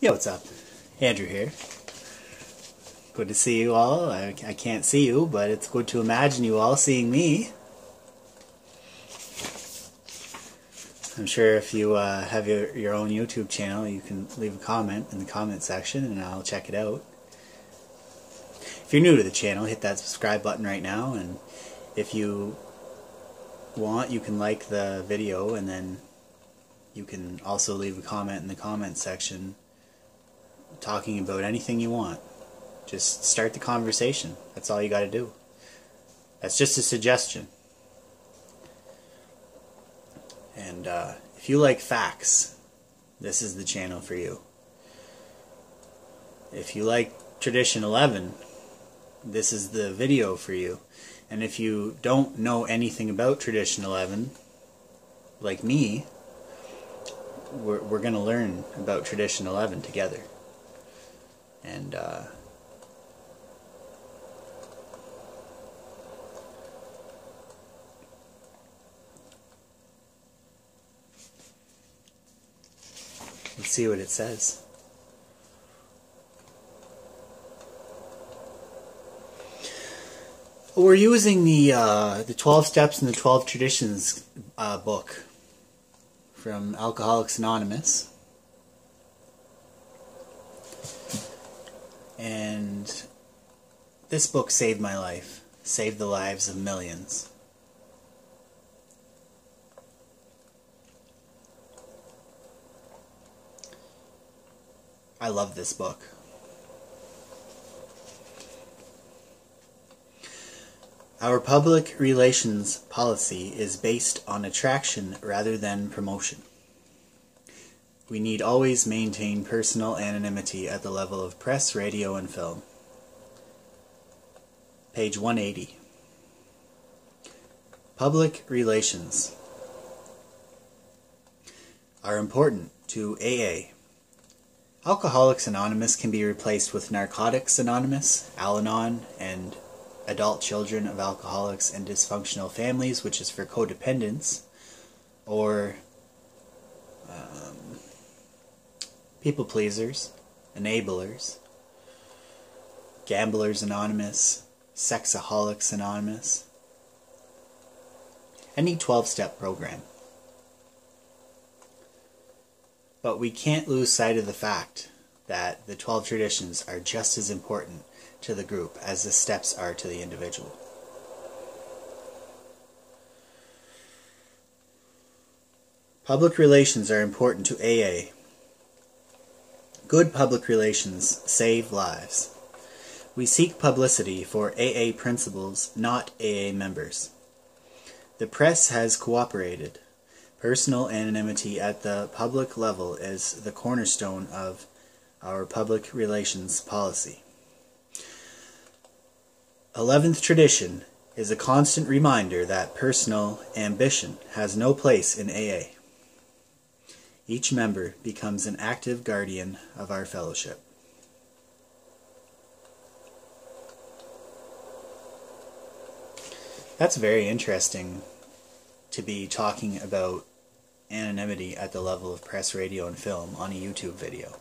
Yo, what's up? Andrew here. Good to see you all. I can't see you, but it's good to imagine you all seeing me. I'm sure if you have your own YouTube channel, you can leave a comment in the comment section and I'll check it out. If you're new to the channel, hit that subscribe button right now, and if you want, you can like the video, and then you can also leave a comment in the comment section talking about anything you want. Just start the conversation. That's all you got to do. That's just a suggestion. And if you like facts, this is the channel for you. If you like Tradition 11, this is the video for you. And if you don't know anything about Tradition 11, like me, we're going to learn about Tradition 11 together. And let's see what it says. We're using the 12 Steps and the 12 Traditions book from Alcoholics Anonymous. And this book saved my life, saved the lives of millions. I love this book. Our public relations policy is based on attraction rather than promotion. We need always maintain personal anonymity at the level of press, radio, and film. Page 180. Public relations are important to AA. Alcoholics Anonymous can be replaced with Narcotics Anonymous, Al-Anon, and Adult Children of Alcoholics and Dysfunctional Families, which is for codependents, or people pleasers, enablers, Gamblers Anonymous, Sexaholics Anonymous, any 12-step program. But we can't lose sight of the fact that the 12 traditions are just as important to the group as the steps are to the individual. Public relations are important to AA. Good public relations save lives. We seek publicity for AA principles, not AA members. The press has cooperated. Personal anonymity at the public level is the cornerstone of our public relations policy. 11th Tradition is a constant reminder that personal ambition has no place in AA. Each member becomes an active guardian of our fellowship. That's very interesting to be talking about anonymity at the level of press, radio, and film on a YouTube video.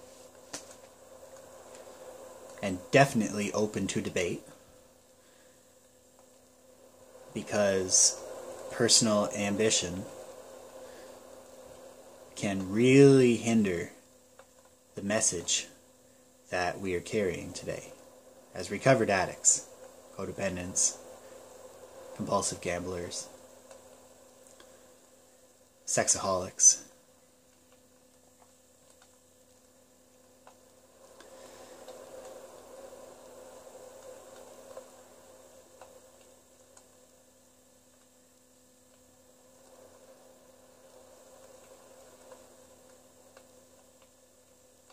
And definitely open to debate, because personal ambition can really hinder the message that we are carrying today as recovered addicts, codependents, compulsive gamblers, sexaholics.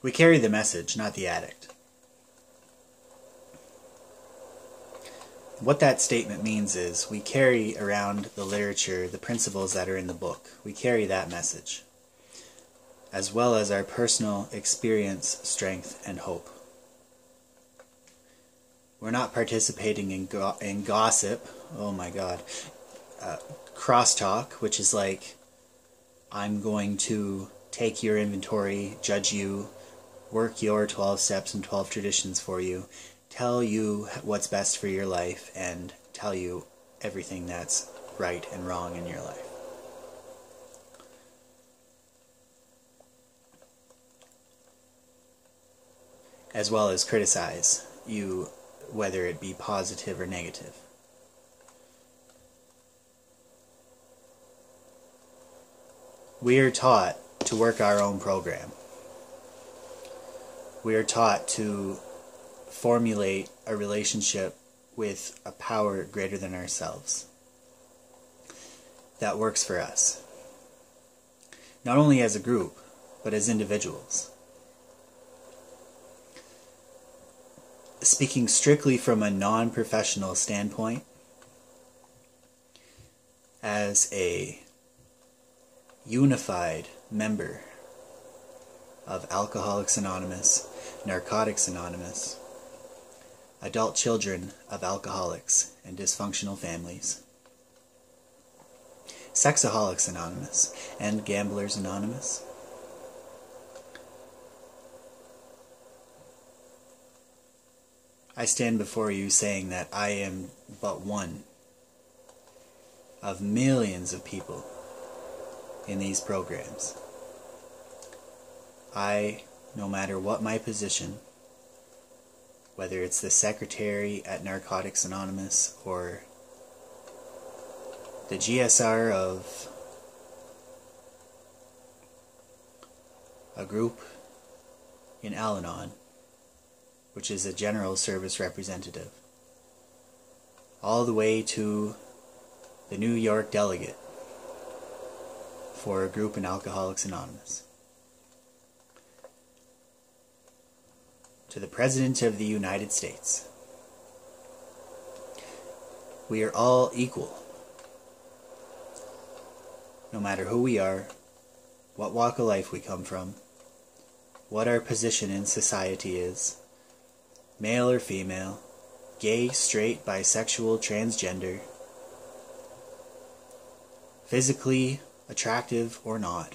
We carry the message, not the addict. What that statement means is we carry around the literature, the principles that are in the book. We carry that message, as well as our personal experience, strength, and hope. We're not participating in gossip, oh my god, crosstalk, which is like, I'm going to take your inventory, judge you, work your 12 steps and 12 traditions for you, tell you what's best for your life, and tell you everything that's right and wrong in your life. As well as criticize you, whether it be positive or negative. We are taught to work our own program. We are taught to formulate a relationship with a power greater than ourselves that works for us, not only as a group, but as individuals. Speaking strictly from a non-professional standpoint, as a unified member of Alcoholics Anonymous, Narcotics Anonymous, Adult Children of Alcoholics and Dysfunctional Families, Sexaholics Anonymous, and Gamblers Anonymous, I stand before you saying that I am but one of millions of people in these programs. I, no matter what my position, whether it's the secretary at Narcotics Anonymous or the GSR of a group in Al-Anon, which is a general service representative, all the way to the New York delegate for a group in Alcoholics Anonymous, to the President of the United States. We are all equal, no matter who we are, what walk of life we come from, what our position in society is, male or female, gay, straight, bisexual, transgender, physically attractive or not.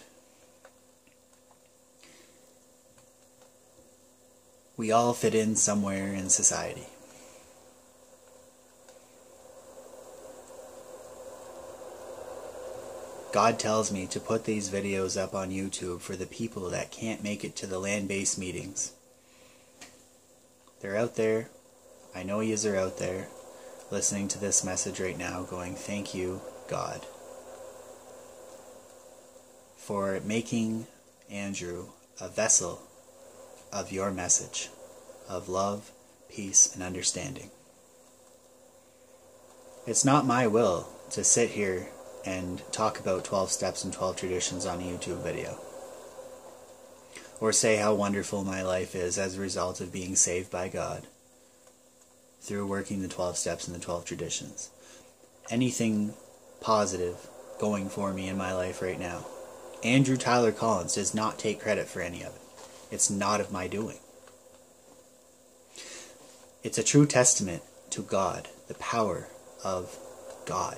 We all fit in somewhere in society. God tells me to put these videos up on YouTube for the people that can't make it to the land-based meetings. They're out there. I know yous are out there listening to this message right now going, thank you, God, for making Andrew a vessel of your message of love, peace, and understanding. It's not my will to sit here and talk about 12 steps and 12 traditions on a YouTube video, or say how wonderful my life is as a result of being saved by God through working the 12 steps and the 12 traditions. Anything positive going for me in my life right now, Andrew Tyler Collins does not take credit for any of it. It's not of my doing. It's a true testament to God, the power of God.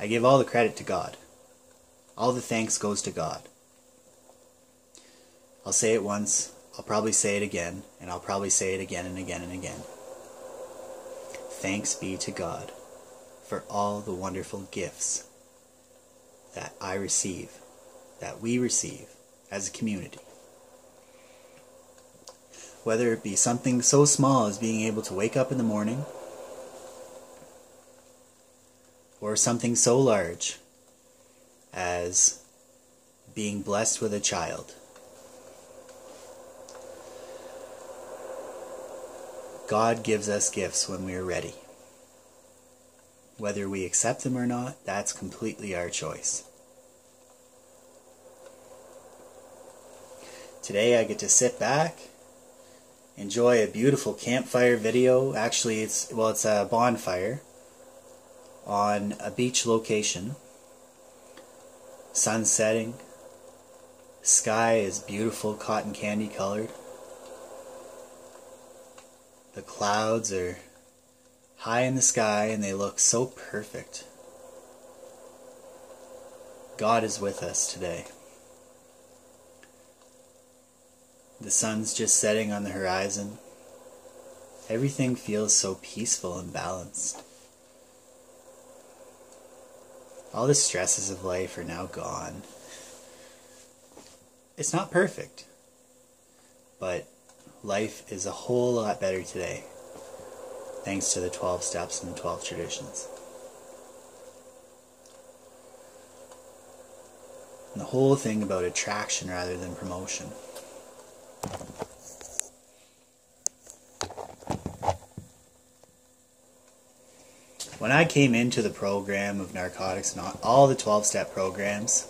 I give all the credit to God. All the thanks goes to God. I'll say it once, I'll probably say it again, and I'll probably say it again and again and again. Thanks be to God for all the wonderful gifts that I receive, that we receive as a community. Whether it be something so small as being able to wake up in the morning, or something so large as being blessed with a child. God gives us gifts when we are ready. Whether we accept them or not, that's completely our choice. Today I get to sit back, enjoy a beautiful campfire video. Actually, it's a bonfire on a beach location. Sun setting, sky is beautiful cotton candy colored, the clouds are high in the sky and they look so perfect. God is with us today, The sun's just setting on the horizon. Everything feels so peaceful and balanced. All the stresses of life are now gone. It's not perfect, but life is a whole lot better today, thanks to the 12 steps and the 12 traditions. And the whole thing about attraction rather than promotion. When I came into the program of Narcotics, not all the 12-step programs,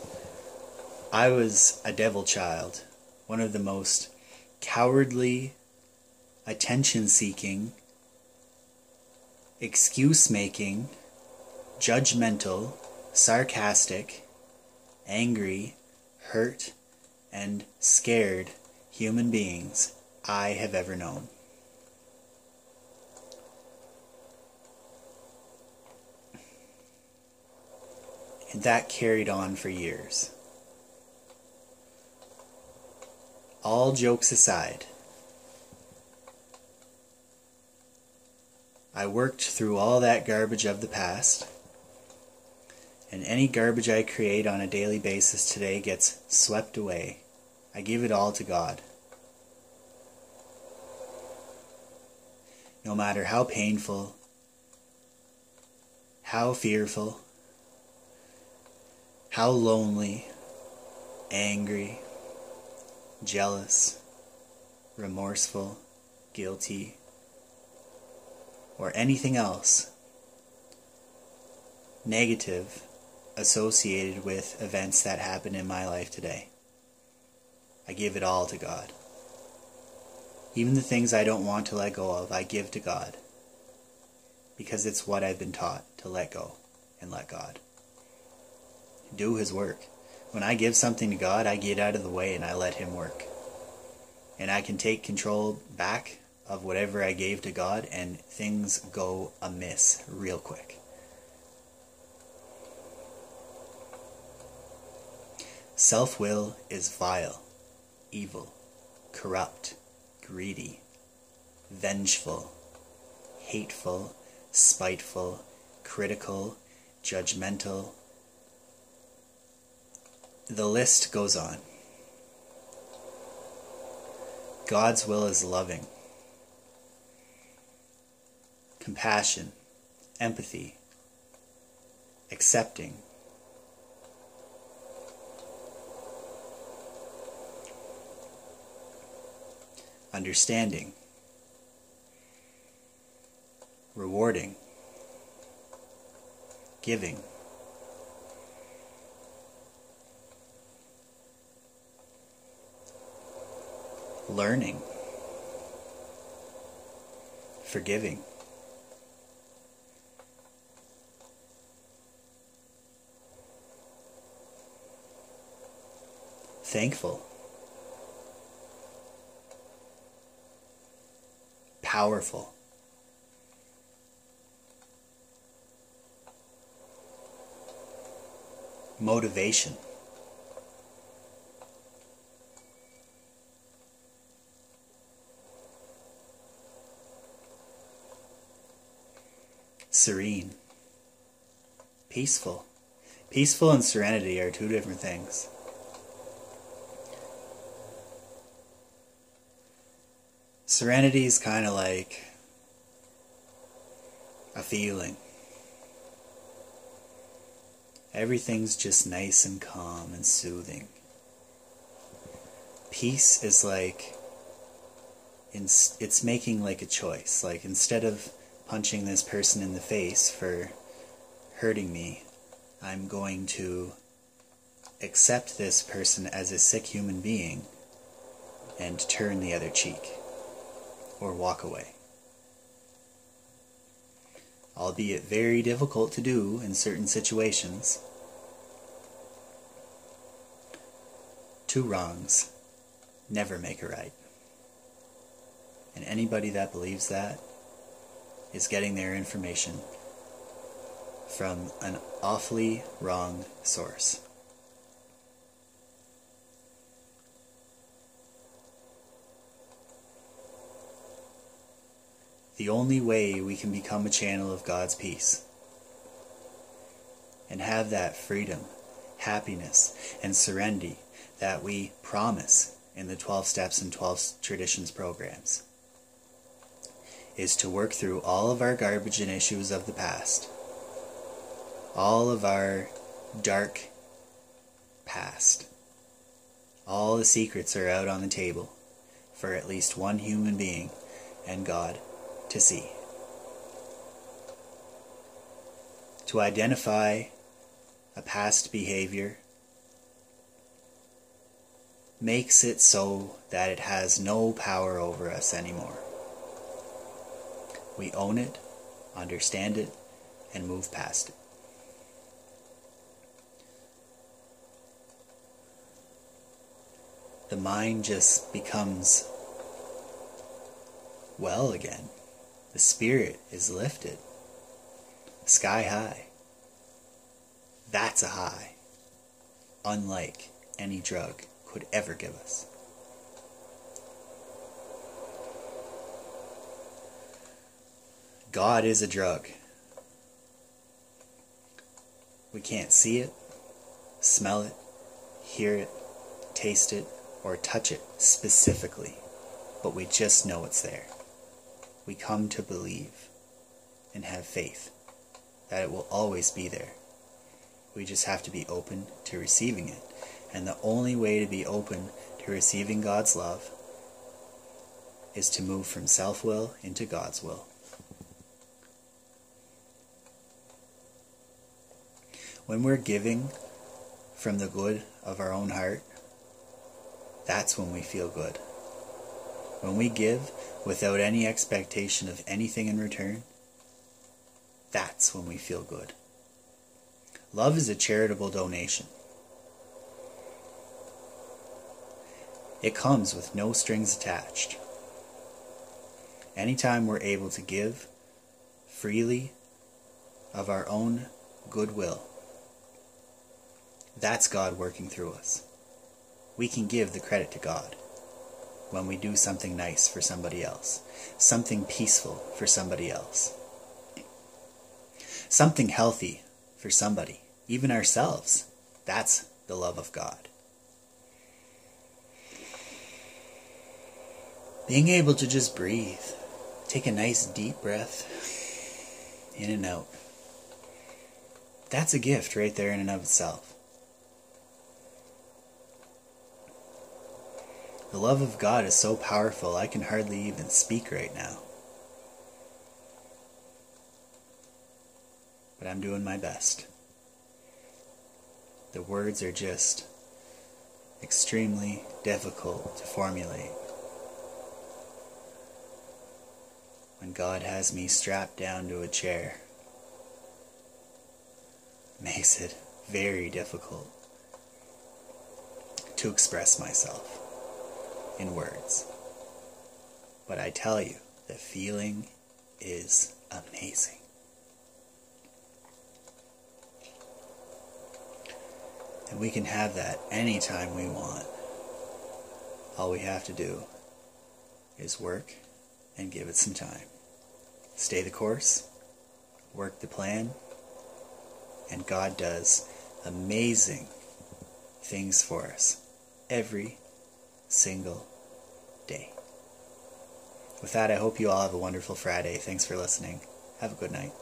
I was a devil child, one of the most cowardly, attention-seeking, excuse-making, judgmental, sarcastic, angry, hurt, and scared human beings I have ever known. And that carried on for years. All jokes aside, I worked through all that garbage of the past, and any garbage I create on a daily basis today gets swept away. I give it all to God. No matter how painful, how fearful, how lonely, angry, jealous, remorseful, guilty, or anything else negative associated with events that happen in my life today. I give it all to God. Even the things I don't want to let go of, I give to God, because it's what I've been taught to let go and let God do his work. When I give something to God, I get out of the way and I let him work. And I can take control back of whatever I gave to God, and things go amiss real quick. Self-will is vile, evil, corrupt, greedy, vengeful, hateful, spiteful, critical, judgmental. The list goes on. God's will is loving, compassion, empathy, accepting. Understanding, rewarding, giving. Learning, forgiving, thankful, powerful, motivation, serene, peaceful. Peaceful and serenity are two different things. Serenity is kind of like a feeling. Everything's just nice and calm and soothing. Peace is like, it's making like a choice. Like, instead of punching this person in the face for hurting me, I'm going to accept this person as a sick human being and turn the other cheek or walk away. Albeit very difficult to do in certain situations. Two wrongs never make a right. And anybody that believes that is getting their information from an awfully wrong source. the only way we can become a channel of God's peace and have that freedom, happiness, and serenity that we promise in the 12 Steps and 12 Traditions programs is to work through all of our garbage and issues of the past, all of our dark past. All the secrets are out on the table for at least one human being and God to see. To identify a past behavior makes it so that it has no power over us anymore. We own it, understand it, and move past it. The mind just becomes well again. The spirit is lifted sky high. That's a high unlike any drug could ever give us. God is a drug. We can't see it, smell it, hear it, taste it, or touch it specifically, but we just know it's there. We come to believe and have faith that it will always be there. We just have to be open to receiving it. And the only way to be open to receiving God's love is to move from self-will into God's will. When we're giving from the good of our own heart, that's when we feel good. When we give without any expectation of anything in return, that's when we feel good. Love is a charitable donation. It comes with no strings attached. Anytime we're able to give freely of our own goodwill, that's God working through us. We can give the credit to God when we do something nice for somebody else, something peaceful for somebody else, something healthy for somebody, even ourselves. That's the love of God. Being able to just breathe, take a nice deep breath in and out, that's a gift right there in and of itself. The love of God is so powerful, I can hardly even speak right now. But I'm doing my best. The words are just extremely difficult to formulate. When God has me strapped down to a chair, it makes it very difficult to express myself in words. But I tell you, the feeling is amazing. And we can have that anytime we want. All we have to do is work and give it some time. Stay the course, work the plan, and God does amazing things for us every single day. With that, I hope you all have a wonderful Friday. Thanks for listening. Have a good night.